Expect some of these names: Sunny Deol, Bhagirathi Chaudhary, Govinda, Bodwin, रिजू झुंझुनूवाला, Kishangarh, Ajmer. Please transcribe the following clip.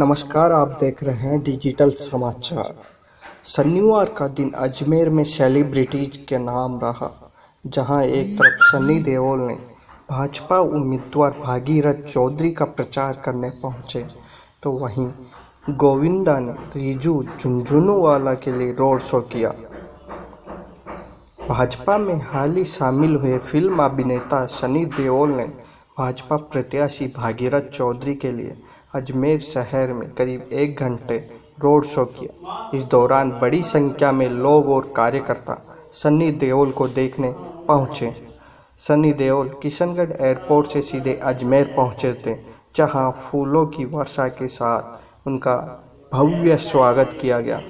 नमस्कार, आप देख रहे हैं डिजिटल समाचार। शनिवार का दिन अजमेर में सेलिब्रिटीज के नाम रहा, जहां एक तरफ सनी देओल ने भाजपा उम्मीदवार भागीरथ चौधरी का प्रचार करने पहुंचे, तो वहीं गोविंदा ने रिजू झुंझुनूवाला के लिए रोड शो किया। भाजपा में हाल ही शामिल हुए फिल्म अभिनेता सनी देओल ने भाजपा प्रत्याशी भागीरथ चौधरी के लिए अजमेर शहर में करीब 1 घंटे रोड शो किया। इस दौरान बड़ी संख्या में लोग और कार्यकर्ता सनी देओल को देखने पहुंचे। सनी देओल किशनगढ़ एयरपोर्ट से सीधे अजमेर पहुंचे थे, जहां फूलों की वर्षा के साथ उनका भव्य स्वागत किया गया।